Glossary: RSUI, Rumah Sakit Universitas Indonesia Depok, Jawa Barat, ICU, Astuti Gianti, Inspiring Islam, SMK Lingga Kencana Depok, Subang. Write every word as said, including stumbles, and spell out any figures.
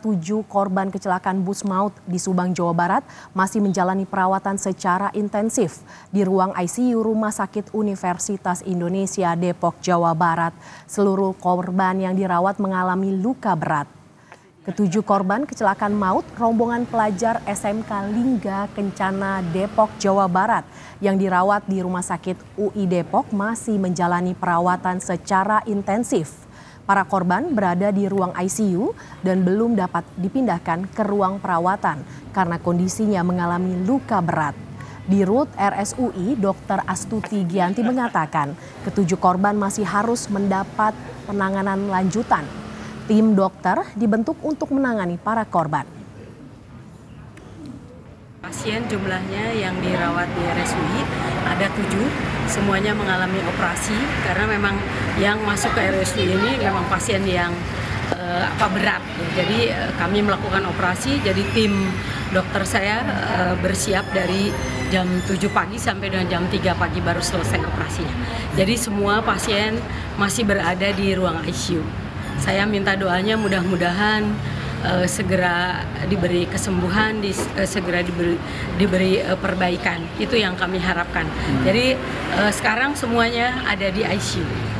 tujuh korban kecelakaan bus maut di Subang, Jawa Barat masih menjalani perawatan secara intensif di ruang I C U Rumah Sakit Universitas Indonesia Depok, Jawa Barat. Seluruh korban yang dirawat mengalami luka berat. Ketujuh korban kecelakaan maut rombongan pelajar S M K Lingga Kencana Depok, Jawa Barat yang dirawat di Rumah Sakit U I Depok masih menjalani perawatan secara intensif. Para korban berada di ruang I C U dan belum dapat dipindahkan ke ruang perawatan karena kondisinya mengalami luka berat. Di Dirut R S U I, Dokter Astuti Gianti mengatakan ketujuh korban masih harus mendapat penanganan lanjutan. Tim dokter dibentuk untuk menangani para korban. Pasien jumlahnya yang dirawat di R S U I ada tujuh, semuanya mengalami operasi karena memang yang masuk ke R S U I ini memang pasien yang eh, apa berat. Jadi eh, kami melakukan operasi, jadi tim dokter saya eh, bersiap dari jam tujuh pagi sampai dengan jam tiga pagi baru selesai operasinya. Jadi semua pasien masih berada di ruang I C U. Saya minta doanya mudah-mudahan uh, segera diberi kesembuhan, di, uh, segera diberi, diberi uh, perbaikan. Itu yang kami harapkan. Jadi uh, sekarang semuanya ada di I C U.